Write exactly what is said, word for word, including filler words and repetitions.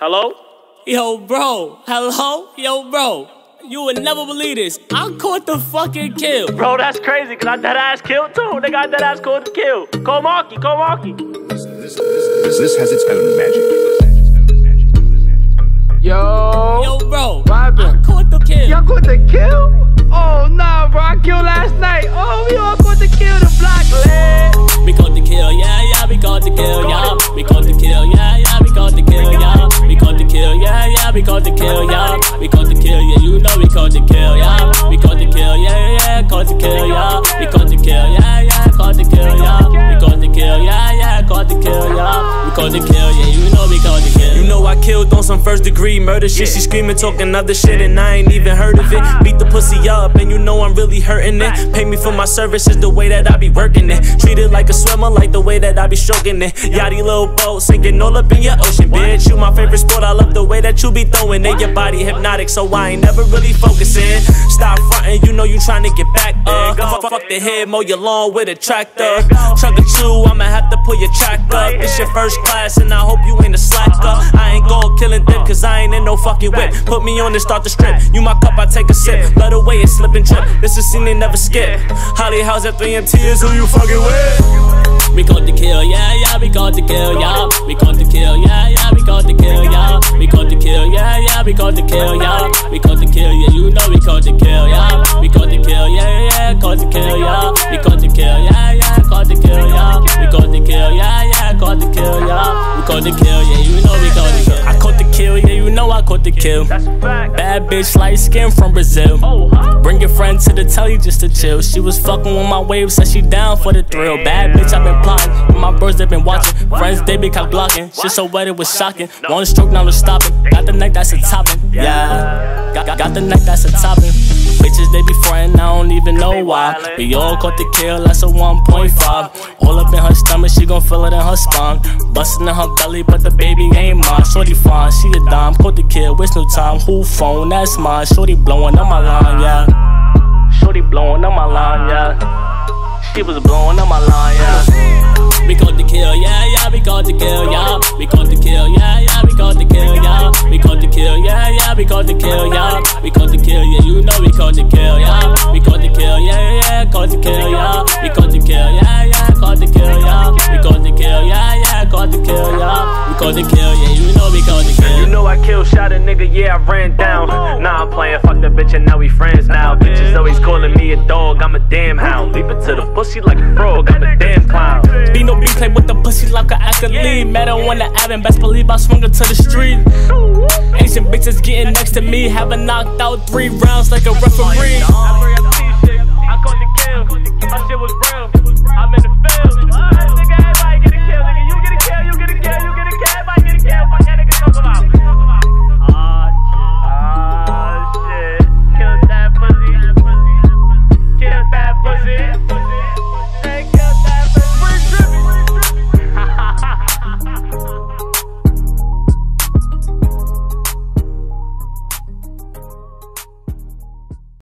Hello? Yo, bro. Hello? Yo, bro. You would never believe this. I caught the fucking kill. Bro, that's crazy, because I dead ass killed too. Nigga, I dead ass caught the kill. Call Marky, call Marky. This, this, this, this has its own magic. Yo. Yo, bro. Robin. I caught the kill. Y'all caught the kill? Oh, nah, bro. I killed last night. Oh, y'all caught the kill. The block led. We caught the kill, yeah, yeah. We caught the kill, y'all. We caught the kill, yeah, yeah. We caught the kill, y'all. We caught the kill, yeah, yeah. We caught the kill, y'all. We caught the kill, yeah. You know we caught the kill, y'all. We caught the kill, yeah, yeah. Caught the kill, y'all. We caught the kill, yeah, yeah. Caught the kill, y'all. We caught the kill, yeah, yeah. Caught the kill, y'all. We caught the kill, yeah. You know we caught the kill. You know I killed on some first degree murder shit. She screaming, talking other shit, and I ain't even heard of it. Beat the pussy up, and you know I'm really hurting it. Pay me for my services the way that I be working it. Treat it like a swimmer, like the way that I be stroking it. Yachty little boat, sinking all up in your ocean, bitch. You my favorite sport, I love the way that you be throwing it. Your body hypnotic, so I ain't never really focusing. Stop fronting, you know you trying to get back up. Fuck, fuck the head, mow your lawn with a tractor. Truck or two, I'ma have to pull your track up. It's your first class, and I hope you ain't a slacker. I ain't gon' kill and dip, cause I ain't in no fucking whip. Put me on and start the strip. You my cup, I take a sip. Let away and slip and trip. This is scene they never skip. Holly House at three M T is who you fucking with. We caught the kill, yeah, yeah, we caught the kill, y'all. We caught the kill, yeah, yeah, we caught the kill, y'all. We caught the kill, yeah, yeah, we caught the kill, y'all. We caught the kill, yeah, you know we caught the kill, y'all. We caught the kill, yeah, yeah, caught the kill, y'all. We caught the kill, yeah, yeah, caught the kill, y'all. We caught the kill, yeah, yeah, caught the kill, y'all. We caught the kill, yeah, you know we caught the kill. I caught the kill, yeah, you know I caught the kill. Bad bitch, light skin from Brazil. Bring your friend to the telly just to chill. She was fucking with my waves, said she down for the thrill. Bad bitch, I been plotting, with my bros they been watching. Friends they be cock blocking, shit so wet it was shocking. One stroke now to stop it, got the neck that's a topping. Yeah, got, got the neck that's a topping. Bitches they be frontin', I don't even know why. We all caught the kill, that's a one point five. All up in her stomach, she gon' feel it in her spine. Bustin' in her belly, but the baby ain't mine. Shorty fine, she a dime, caught the kill, waste no time. Who phone, that's mine, shorty blowin' up my line, yeah. Shorty blowin' up my line, yeah. She was blowin' up my line, yeah. We caught the kill, yeah, yeah, we caught the kill, y'all. We caught the kill, yeah, yeah, we caught the kill, y'all. We caught the kill, yeah, yeah, we caught the kill, y'all. We caught the kill, yeah, you know we caught the kill, y'all. We caught the kill, yeah, yeah, caught the kill, y'all. We caught the kill, yeah, yeah, caught the kill, y'all. We caught the kill, yeah, yeah, caught the kill, y'all. We caught the kill, yeah, you know we caught the kill. You know I killed, shot a nigga, yeah, I ran down. Nah, I'm playing, fuck the bitch, and now we friends now. Bitches always calling me a dog, I'm a damn hound. Leaping to the pussy like a frog, I'm a damn clown. Dino B play with the pussy like an accolade. Met her on the avenue, best believe I swung her to the street. Asian bitches getting next to me, having knocked out three rounds like a referee. I caught the kill, my shit was real. I'm in the